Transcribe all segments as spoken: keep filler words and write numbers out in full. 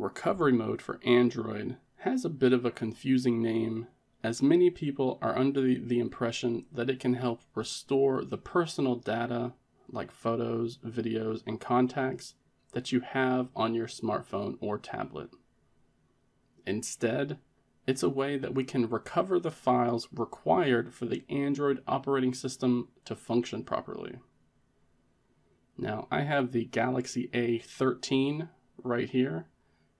Recovery Mode for Android has a bit of a confusing name, as many people are under the impression that it can help restore the personal data like photos, videos, and contacts that you have on your smartphone or tablet. Instead, it's a way that we can recover the files required for the Android operating system to function properly. Now, I have the Galaxy A thirteen right here,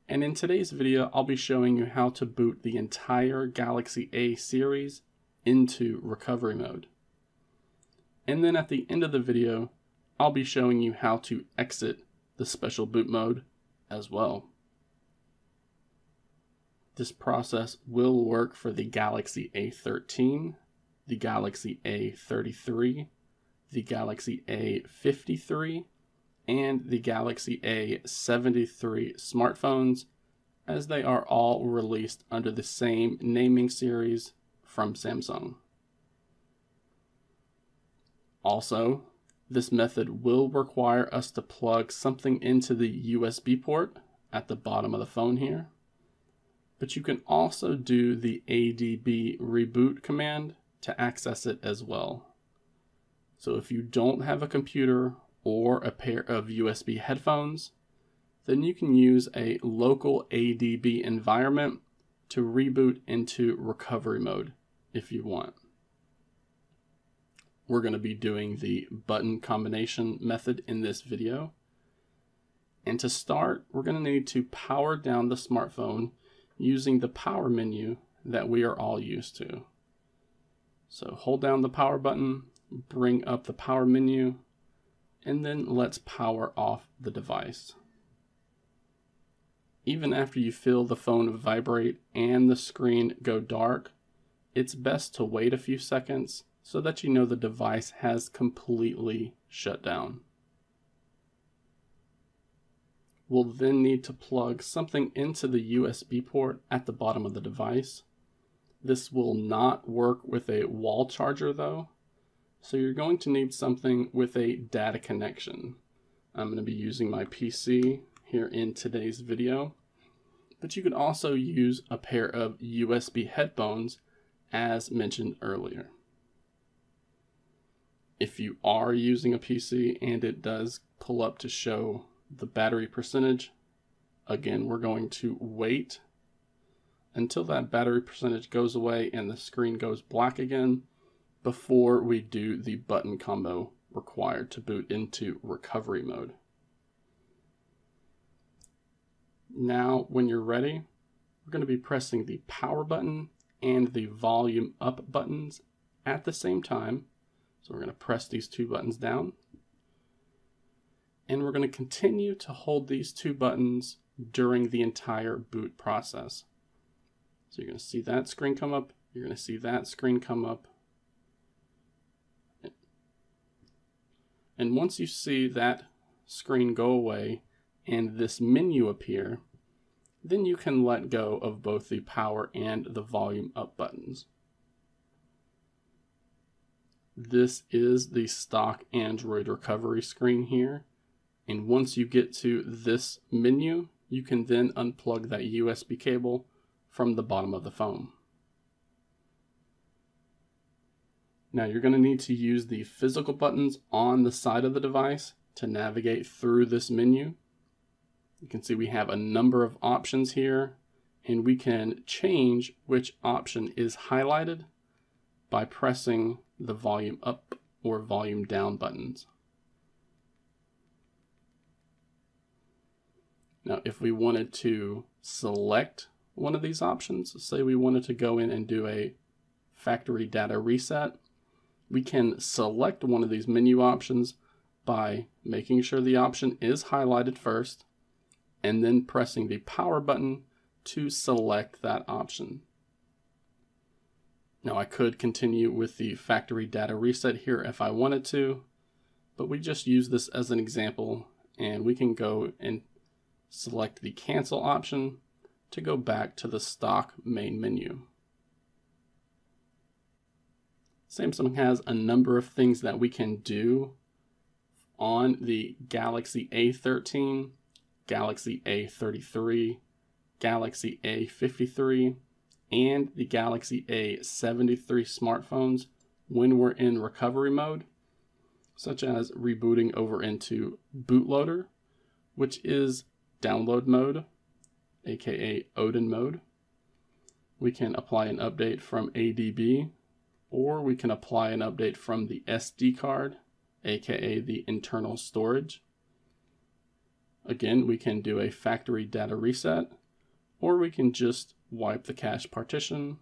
and in today's video, I'll be showing you how to boot the entire Galaxy A series into recovery mode. And then at the end of the video, I'll be showing you how to exit the special boot mode as well. This process will work for the Galaxy A thirteen, the Galaxy A thirty-three, the Galaxy A fifty-three, and the Galaxy A seventy-three smartphones, as they are all released under the same naming series from Samsung. Also, this method will require us to plug something into the U S B port at the bottom of the phone here. But you can also do the A D B reboot command to access it as well. So if you don't have a computer or a pair of U S B headphones, then you can use a local A D B environment to reboot into recovery mode if you want. We're going to be doing the button combination method in this video. And to start, we're going to need to power down the smartphone using the power menu that we are all used to. So hold down the power button, bring up the power menu, and then let's power off the device. Even after you feel the phone vibrate and the screen go dark, it's best to wait a few seconds so that you know the device has completely shut down. We'll then need to plug something into the U S B port at the bottom of the device. This will not work with a wall charger though, so you're going to need something with a data connection. I'm going to be using my P C here in today's video, but you could also use a pair of U S B headphones as mentioned earlier. If you are using a P C and it does pull up to show the battery percentage, again, we're going to wait until that battery percentage goes away and the screen goes black again before we do the button combo required to boot into recovery mode. Now, when you're ready, we're going to be pressing the power button and the volume up buttons at the same time. So we're going to press these two buttons down. And we're going to continue to hold these two buttons during the entire boot process. So you're going to see that screen come up, you're going to see that screen come up. And once you see that screen go away and this menu appear, then you can let go of both the power and the volume up buttons. This is the stock Android recovery screen here. And once you get to this menu, you can then unplug that U S B cable from the bottom of the phone. Now you're going to need to use the physical buttons on the side of the device to navigate through this menu. You can see we have a number of options here, and we can change which option is highlighted by pressing the volume up or volume down buttons. Now, if we wanted to select one of these options, say we wanted to go in and do a factory data reset, we can select one of these menu options by making sure the option is highlighted first, and then pressing the power button to select that option. Now, I could continue with the factory data reset here if I wanted to, but we just use this as an example, and we can go and select the cancel option to go back to the stock main menu. Samsung has a number of things that we can do on the Galaxy A thirteen, Galaxy A thirty-three, Galaxy A fifty-three, and the Galaxy A seventy-three smartphones when we're in recovery mode, such as rebooting over into bootloader, which is download mode, aka Odin mode. We can apply an update from A D B, or we can apply an update from the S D card, aka the internal storage. Again, we can do a factory data reset, or we can just wipe the cache partition,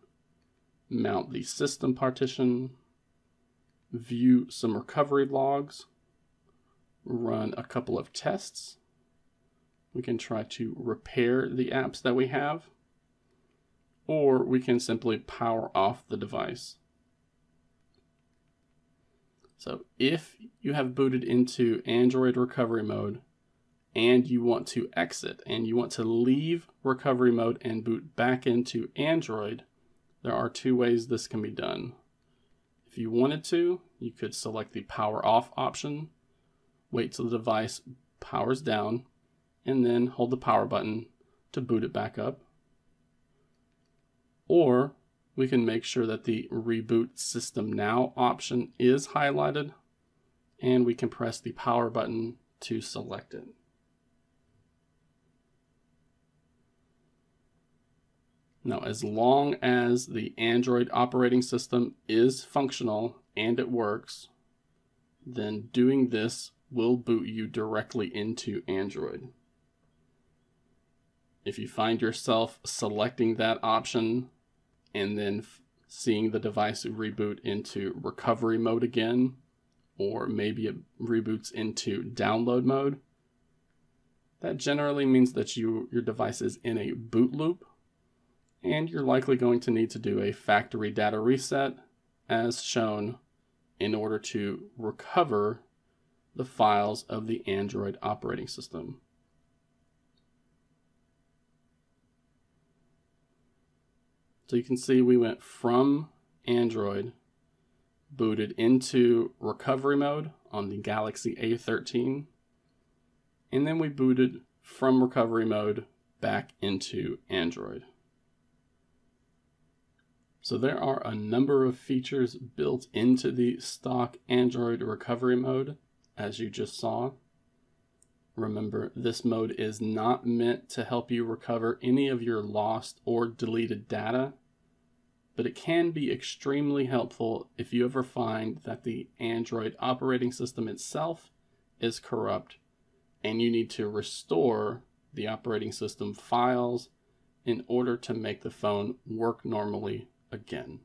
mount the system partition, view some recovery logs, run a couple of tests. We can try to repair the apps that we have, or we can simply power off the device. So if you have booted into Android recovery mode and you want to exit and you want to leave recovery mode and boot back into Android, there are two ways this can be done. If you wanted to, you could select the power off option, wait till the device powers down, and then hold the power button to boot it back up. Or we can make sure that the Reboot System Now option is highlighted, and we can press the power button to select it. Now, as long as the Android operating system is functional and it works, then doing this will boot you directly into Android. If you find yourself selecting that option and then seeing the device reboot into recovery mode again, or maybe it reboots into download mode, that generally means that you, your device is in a boot loop, and you're likely going to need to do a factory data reset as shown in order to recover the files of the Android operating system. So you can see we went from Android, booted into recovery mode on the Galaxy A thirteen, and then we booted from recovery mode back into Android. So there are a number of features built into the stock Android recovery mode, as you just saw. Remember, this mode is not meant to help you recover any of your lost or deleted data, but it can be extremely helpful if you ever find that the Android operating system itself is corrupt and you need to restore the operating system files in order to make the phone work normally again.